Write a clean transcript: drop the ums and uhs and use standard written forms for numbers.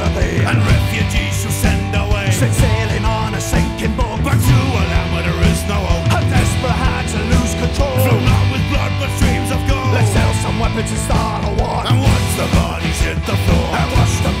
southerly, and refugees you send away. Sailing on a sinking boat back to a land where there is no hope. A desperate heart to lose control, flown out with blood but streams of gold. Let's sell some weapons and start a war, and watch the bodies hit the floor, and watch the